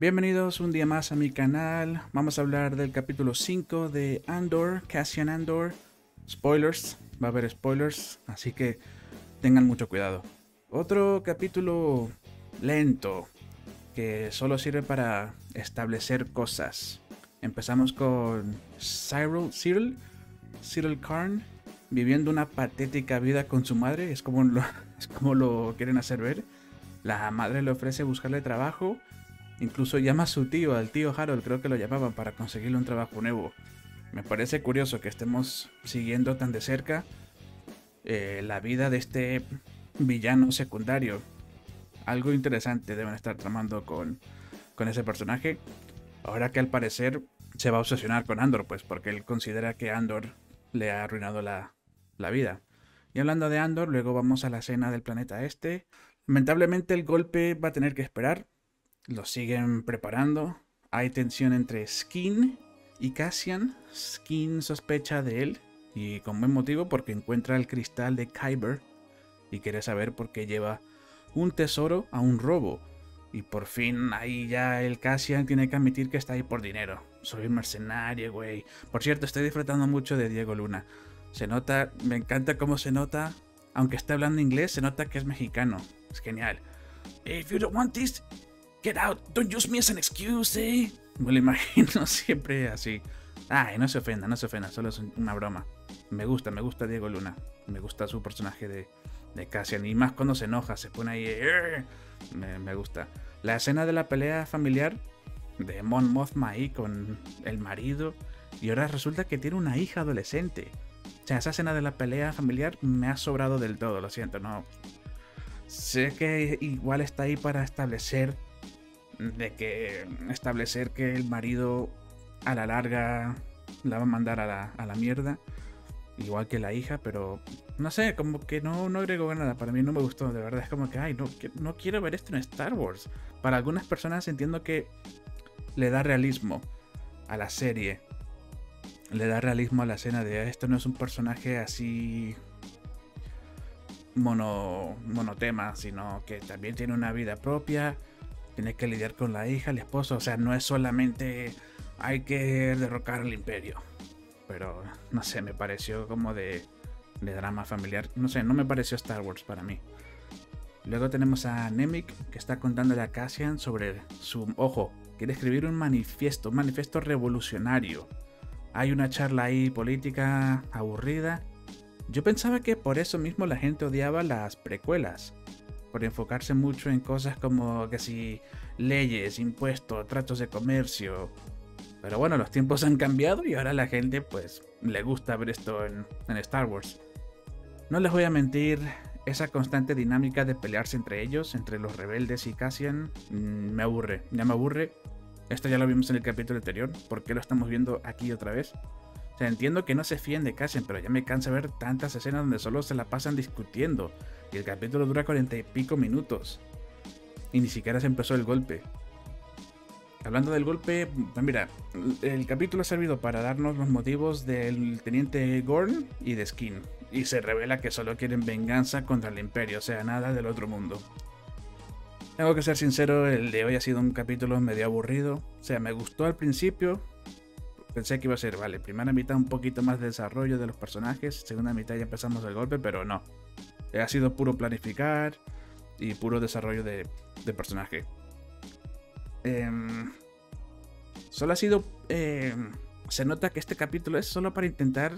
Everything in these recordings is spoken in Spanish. Bienvenidos un día más a mi canal. Vamos a hablar del capítulo 5 de Andor, Cassian Andor. Spoilers, va a haber spoilers, así que tengan mucho cuidado. Otro capítulo lento que solo sirve para establecer cosas. Empezamos con Cyril Karn viviendo una patética vida con su madre. Es como lo quieren hacer ver. La madre le ofrece buscarle trabajo. Incluso llama a su tío, al tío Harold, creo que lo llamaban, para conseguirle un trabajo nuevo. Me parece curioso que estemos siguiendo tan de cerca la vida de este villano secundario. Algo interesante deben estar tramando con ese personaje. Ahora que al parecer se va a obsesionar con Andor, pues porque él considera que Andor le ha arruinado la vida. Y hablando de Andor, luego vamos a la escena del planeta este. Lamentablemente el golpe va a tener que esperar. Lo siguen preparando. Hay tensión entre Skin y Cassian. Skin sospecha de él, y con buen motivo, porque encuentra el cristal de Kyber y quiere saber por qué lleva un tesoro a un robo. Y por fin ahí ya el Cassian tiene que admitir que está ahí por dinero. Soy un mercenario, güey. Por cierto, estoy disfrutando mucho de Diego Luna. Se nota, me encanta cómo se nota. Aunque esté hablando inglés, se nota que es mexicano. Es genial. If you don't want this, get out. Don't use me as an excuse, eh. Me lo imagino siempre así. Ay, no se ofenda, no se ofenda. Solo es una broma. Me gusta Diego Luna. Me gusta su personaje de Cassian, y más cuando se enoja, se pone ahí. Me gusta la escena de la pelea familiar de Mon Mothma ahí con el marido, y ahora resulta que tiene una hija adolescente. O sea, esa escena de la pelea familiar me ha sobrado del todo, lo siento. No sé, que igual está ahí para establecer que el marido a la larga la va a mandar a la mierda, igual que la hija, pero no sé, como que no agregó nada. Para mí no me gustó, de verdad. Es como que, ay, no quiero ver esto en Star Wars. Para algunas personas entiendo que le da realismo a la serie. Le da realismo a la escena de esto. No es un personaje así monotema, sino que también tiene una vida propia. Tiene que lidiar con la hija, el esposo. O sea, no es solamente hay que derrocar al imperio. Pero no sé, me pareció como de drama familiar. No sé, no me pareció Star Wars para mí. Luego tenemos a Nemik, que está contándole a Cassian sobre su... Ojo, quiere escribir un manifiesto revolucionario. Hay una charla ahí política aburrida. Yo pensaba que por eso mismo la gente odiaba las precuelas. Por enfocarse mucho en cosas como que si leyes, impuestos, tratos de comercio. Pero bueno, los tiempos han cambiado y ahora la gente pues le gusta ver esto en Star Wars. No les voy a mentir, esa constante dinámica de pelearse entre ellos, entre los rebeldes y Cassian, me aburre, ya me aburre. Esto ya lo vimos en el capítulo anterior, ¿por qué lo estamos viendo aquí otra vez? O sea, entiendo que no se fíen de Cassian, pero ya me cansa ver tantas escenas donde solo se la pasan discutiendo. Y el capítulo dura 40 y pico minutos. Y ni siquiera se empezó el golpe. Hablando del golpe, mira, el capítulo ha servido para darnos los motivos del Teniente Gorn y de Skin. Y se revela que solo quieren venganza contra el Imperio, o sea, nada del otro mundo. Tengo que ser sincero, el de hoy ha sido un capítulo medio aburrido. O sea, me gustó al principio. Pensé que iba a ser, vale, primera mitad un poquito más de desarrollo de los personajes, segunda mitad ya empezamos el golpe, pero no. Ha sido puro planificar y puro desarrollo de personaje. Solo ha sido se nota que este capítulo es solo para intentar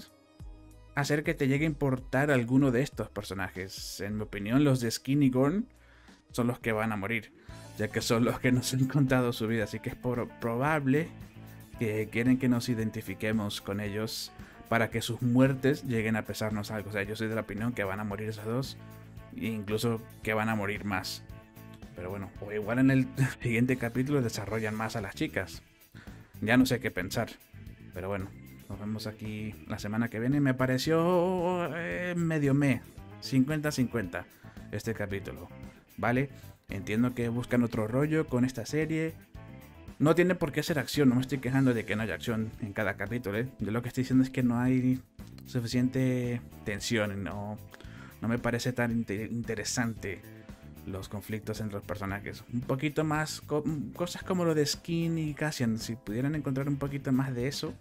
hacer que te llegue a importar alguno de estos personajes. En mi opinión, los de Skin y Gorn son los que van a morir, ya que son los que nos han contado su vida, así que es probable que quieren que nos identifiquemos con ellos para que sus muertes lleguen a pesarnos algo. O sea, yo soy de la opinión que van a morir esos dos, e incluso que van a morir más. Pero bueno, o igual en el siguiente capítulo desarrollan más a las chicas. Ya no sé qué pensar. Pero bueno, nos vemos aquí la semana que viene. Me pareció medio 50-50 este capítulo. Vale, entiendo que buscan otro rollo con esta serie. No tiene por qué ser acción, no me estoy quejando de que no haya acción en cada capítulo, ¿eh? Yo lo que estoy diciendo es que no hay suficiente tensión, no me parece tan interesante los conflictos entre los personajes. Un poquito más, cosas como lo de Skin y Cassian, si pudieran encontrar un poquito más de eso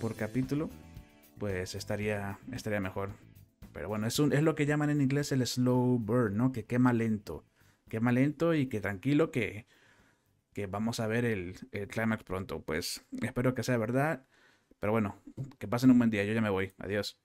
por capítulo, pues estaría mejor. Pero bueno, es lo que llaman en inglés el slow burn, ¿no? Que quema lento y que tranquilo, que vamos a ver el clímax pronto. Pues espero que sea verdad, pero bueno, que pasen un buen día, yo ya me voy, adiós.